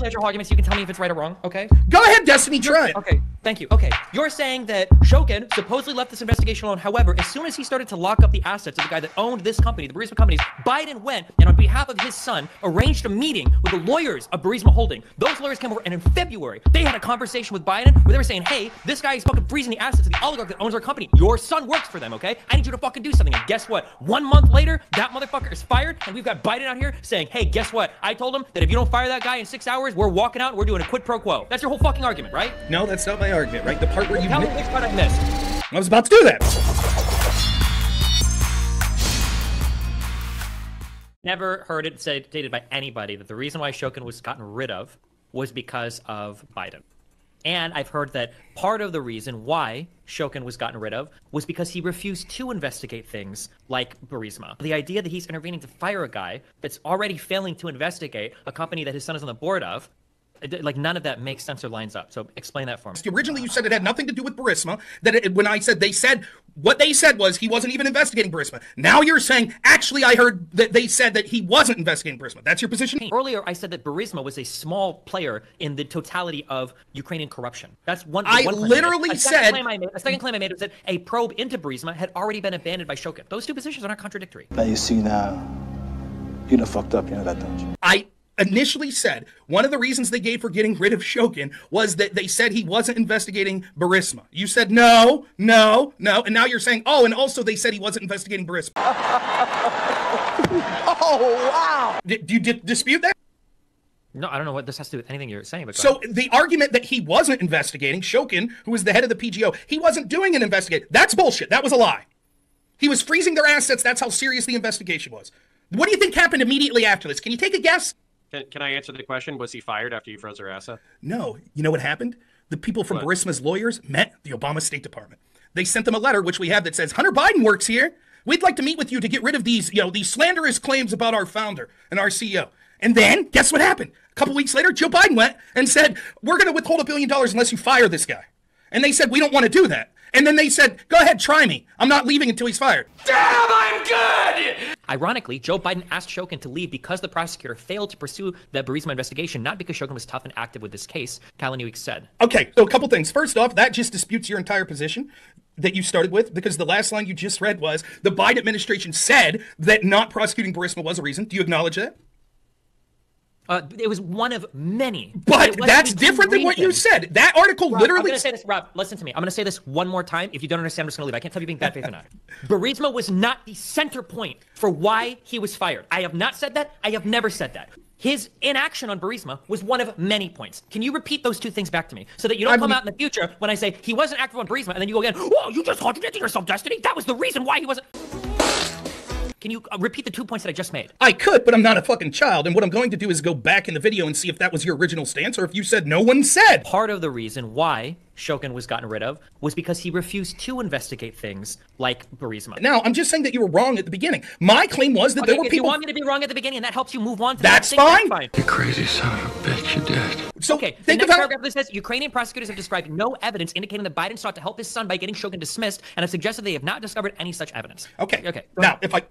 legislature arguments. You can tell me if it's right or wrong, okay? Go ahead, Destiny, try it. Okay, thank you. Okay, you're saying that Shokin supposedly left this investigation alone. However, as soon as he started to lock up the assets of the guy that owned this company, the Burisma companies, Biden went and on behalf of his son arranged a meeting with the lawyers of Burisma Holding. Those lawyers came over, and in February, they had a conversation with Biden where they were saying, hey, this guy is fucking freezing the assets of the oligarch that owns our company. Your son works for them, okay? I need you to fucking do something. And guess what? 1 month later, that motherfucker is fired, and we've got Biden out here saying, hey, guess what? I told him that if you don't fire that guy in 6 hours, we're walking out and we're doing a quid pro quo. That's your whole fucking argument, right? No, that's not my argument, right? The part where you tell me which part I missed. I was about to do that. Never heard it stated by anybody that the reason why Shokin was gotten rid of was because of Biden. And I've heard that part of the reason why Shokin was gotten rid of was because he refused to investigate things like Burisma. The idea that he's intervening to fire a guy that's already failing to investigate a company that his son is on the board of, like, none of that makes sense or lines up. So explain that for me. Originally, you said it had nothing to do with Burisma. That it, when I said they said, what they said was he wasn't even investigating Burisma. Now you're saying, actually, I heard that they said that he wasn't investigating Burisma. That's your position? Earlier, I said that Burisma was a small player in the totality of Ukrainian corruption. That's one. A second claim I made was that a probe into Burisma had already been abandoned by Shokin. Those two positions are not contradictory. But you see now, you know, fucked up, you know that, don't you? I initially said one of the reasons they gave for getting rid of Shokin was that they said he wasn't investigating Burisma. You said no, no, no, and now you're saying, oh, and also they said he wasn't investigating Burisma. Oh, wow. Do you dispute that? No, I don't know what this has to do with anything you're saying. But so the argument that he wasn't investigating, Shokin, who was the head of the PGO, he wasn't doing an investigation. That's bullshit. That was a lie. He was freezing their assets. That's how serious the investigation was. What do you think happened immediately after this? Can you take a guess? Can I answer the question? Was he fired after you froze her asset? No. You know what happened? The people from Burisma's lawyers met the Obama State Department. They sent them a letter, which we have, that says, Hunter Biden works here. We'd like to meet with you to get rid of these, you know, these slanderous claims about our founder and our CEO. And then, guess what happened? A couple weeks later, Joe Biden went and said, we're going to withhold $1 billion unless you fire this guy. And they said, we don't want to do that. And then they said, go ahead, try me. I'm not leaving until he's fired. Damn, I'm good! Ironically, Joe Biden asked Shokin to leave because the prosecutor failed to pursue the Burisma investigation, not because Shokin was tough and active with this case, Kalaniuk said. Okay, so a couple things. First off, that just disputes your entire position that you started with, because the last line you just read was, the Biden administration said that not prosecuting Burisma was a reason. Do you acknowledge that? It was one of many. But that's different than what you said. That article, Rob, literally... I'm going to say this, Rob, listen to me. I'm going to say this one more time. If you don't understand, I'm just going to leave. I can't tell you being bad faith or not. Burisma was not the center point for why he was fired. I have not said that. I have never said that. His inaction on Burisma was one of many points. Can you repeat those two things back to me so that you don't come out in the future when I say he wasn't active on Burisma and then you go again, whoa, you just contradicted yourself, Destiny. That was the reason why he wasn't... Can you repeat the 2 points that I just made? I could, but I'm not a fucking child. And what I'm going to do is go back in the video and see if that was your original stance or if you said no one said. Part of the reason why Shokin was gotten rid of was because he refused to investigate things like Burisma. Now, I'm just saying that you were wrong at the beginning. My claim was that there were people... You want me to be wrong at the beginning and that helps you move on to... That's fine. That's fine. You crazy son of a bitch, you did. So, okay, the next paragraph that says, Ukrainian prosecutors have described no evidence indicating that Biden sought to help his son by getting Shokin dismissed and have suggested they have not discovered any such evidence. Okay. Okay.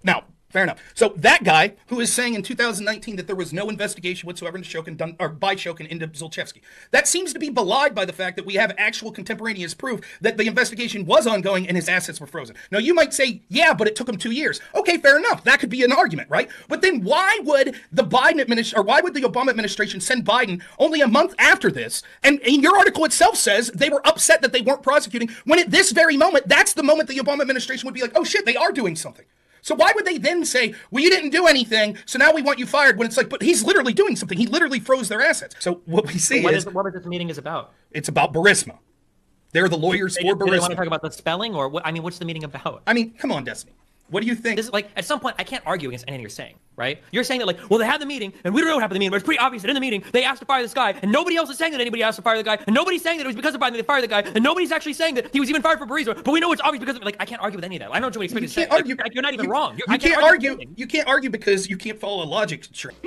Now, fair enough. So that guy who is saying in 2019 that there was no investigation whatsoever into Shokin done, or by Shokin into Zolchevsky, that seems to be belied by the fact that we have actual contemporaneous proof that the investigation was ongoing and his assets were frozen. Now, you might say, yeah, but it took him 2 years. Okay, fair enough. That could be an argument, right? But then why would the Biden administration, or why would the Obama administration send Biden only a month after this? And your article itself says they were upset that they weren't prosecuting, when at this very moment, that's the moment the Obama administration would be like, oh shit, they are doing something. So why would they then say, well, you didn't do anything, so now we want you fired, when it's like, but he's literally doing something. He literally froze their assets. So what we see is what this meeting is about. It's about Burisma. They're the lawyers for Burisma. Do they want to talk about the spelling, or what? I mean, what's the meeting about? I mean, come on, Destiny. What do you think? This is like, at some point, I can't argue against anything you're saying, right? You're saying that, like, well, they had the meeting, and we don't know what happened in the meeting, but it's pretty obvious that in the meeting, they asked to fire this guy, and nobody else is saying that anybody asked to fire the guy, and nobody's saying that it was because of Biden that they fired the guy, and nobody's actually saying that he was even fired for Burisma, but we know it's obvious because of, like, I can't argue with any of that. I don't know what you expect to say. Like, you're not even wrong. You can't argue because you can't follow a logic train.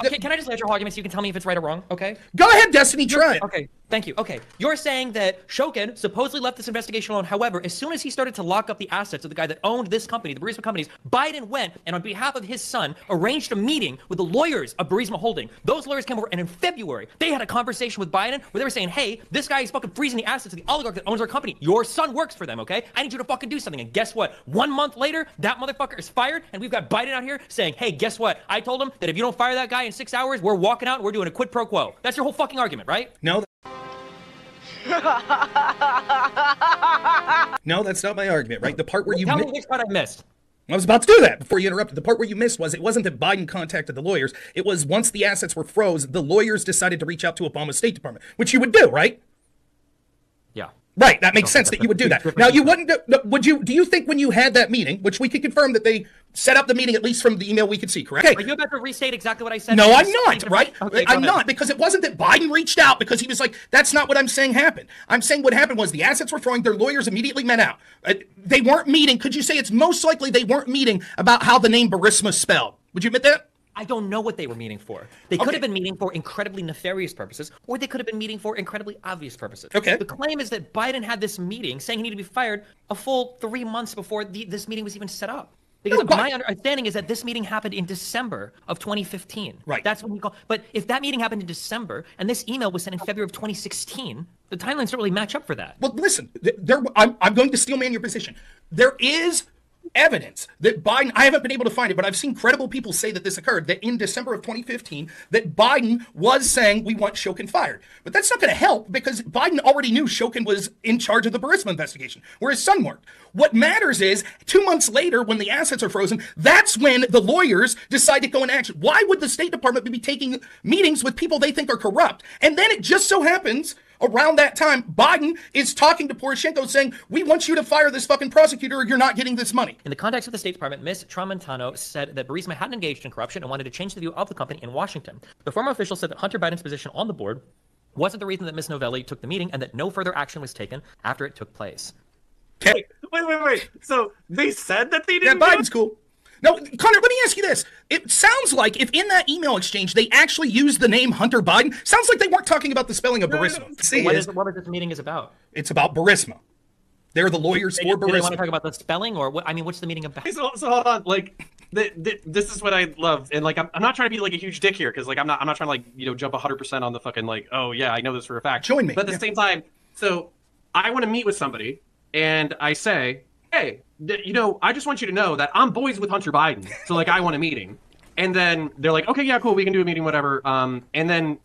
Can I just let your arguments? You can tell me if it's right or wrong, okay? Go ahead, Destiny, try it. Okay. Thank you. Okay, you're saying that Shokin supposedly left this investigation alone. However, as soon as he started to lock up the assets of the guy that owned this company, the Burisma companies, Biden went and on behalf of his son arranged a meeting with the lawyers of Burisma Holding. Those lawyers came over, and in February, they had a conversation with Biden where they were saying, hey, this guy is fucking freezing the assets of the oligarch that owns our company. Your son works for them, okay? I need you to fucking do something. And guess what? 1 month later, that motherfucker is fired, and we've got Biden out here saying, hey, guess what? I told him that if you don't fire that guy in 6 hours, we're walking out and we're doing a quid pro quo. That's your whole fucking argument, right? No. No, that's not my argument, right? The part where you tell me which part I missed. I was about to do that before you interrupted. The part where you missed was it wasn't that Biden contacted the lawyers. It was once the assets were froze, the lawyers decided to reach out to Obama State Department, which you would do, right? Yeah. Right. That makes sense that you would do that. Now, you wouldn't. Would you? Do you think when you had that meeting, which we could confirm that they set up the meeting, at least from the email we could see, correct? Okay. Are you about to restate exactly what I said? No, I'm not. Right? Okay, I'm not, because it wasn't that Biden reached out because he was like, that's not what I'm saying happened. I'm saying what happened was the assets were throwing. Their lawyers immediately met out. They weren't meeting. Could you say it's most likely they weren't meeting about how the name Burisma spelled? Would you admit that? I don't know what they were meeting for. They could have been meeting for incredibly nefarious purposes, or they could have been meeting for incredibly obvious purposes. Okay. The claim is that Biden had this meeting saying he needed to be fired a full 3 months before this meeting was even set up. Because my understanding is that this meeting happened in December of 2015. Right. That's when he called. But if that meeting happened in December and this email was sent in February of 2016, the timelines don't really match up for that. Well, listen, I'm going to steelman your position. There is evidence that Biden, I haven't been able to find it, but I've seen credible people say that this occurred, that in December of 2015, that Biden was saying, we want Shokin fired. But that's not going to help, because Biden already knew Shokin was in charge of the Burisma investigation, where his son worked. What matters is, 2 months later, when the assets are frozen, that's when the lawyers decide to go in action. Why would the State Department be taking meetings with people they think are corrupt? And then it just so happens, around that time, Biden is talking to Poroshenko saying, we want you to fire this fucking prosecutor or you're not getting this money. In the context of the State Department, Ms. Tramontano said that Burisma hadn't engaged in corruption and wanted to change the view of the company in Washington. The former official said that Hunter Biden's position on the board wasn't the reason that Ms. Novelli took the meeting and that no further action was taken after it took place. Wait, wait. So they said that they didn't? Yeah, Biden's cool. Now, Connor, let me ask you this. It sounds like if in that email exchange they actually used the name Hunter Biden, sounds like they weren't talking about the spelling of Burisma. See, what this meeting is about? It's about Burisma. They're the lawyers for Burisma. Do they want to talk about the spelling, or what? I mean, what's the meeting about? So hold on, like, this is what I love, and like, I'm not trying to be like a huge dick here, because like, I'm not trying to like, you know, jump 100% on the fucking like, oh yeah, I know this for a fact. Join me. But at the same time, so I want to meet with somebody, and I say, hey, you know, I just want you to know that I'm boys with Hunter Biden. So like, I want a meeting. And then they're like, okay, yeah, cool, we can do a meeting, whatever. And then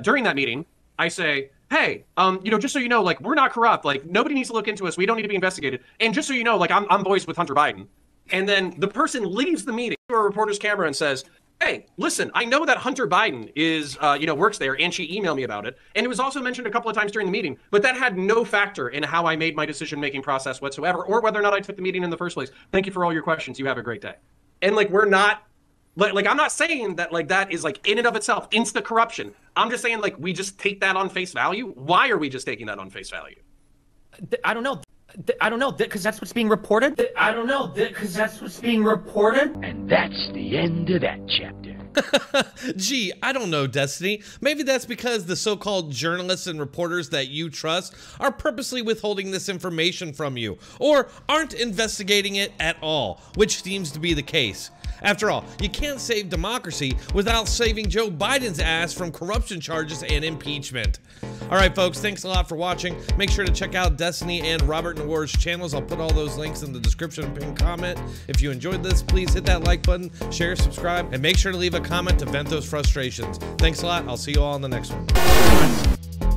during that meeting, I say, hey, you know, just so you know, like, we're not corrupt. Like, nobody needs to look into us. We don't need to be investigated. And just so you know, like, I'm boys with Hunter Biden. And then the person leaves the meeting to a reporter's camera and says, hey, listen, I know that Hunter Biden is, you know, works there, and she emailed me about it. And it was also mentioned a couple of times during the meeting, but that had no factor in how I made my decision-making process whatsoever, or whether or not I took the meeting in the first place. Thank you for all your questions. You have a great day. And like, we're not, like I'm not saying that like that is like in and of itself insta corruption. I'm just saying like, we just take that on face value. Why are we just taking that on face value? I don't know, because that's what's being reported. I don't know, because that's what's being reported. And that's the end of that chapter. Gee, I don't know, Destiny. Maybe that's because the so-called journalists and reporters that you trust are purposely withholding this information from you, or aren't investigating it at all, which seems to be the case. After all, you can't save democracy without saving Joe Biden's ass from corruption charges and impeachment. All right, folks, thanks a lot for watching. Make sure to check out Destiny and Robert Noir's channels. I'll put all those links in the description and pinned comment. If you enjoyed this, please hit that like button, share, subscribe, and make sure to leave a comment to vent those frustrations. Thanks a lot. I'll see you all in the next one.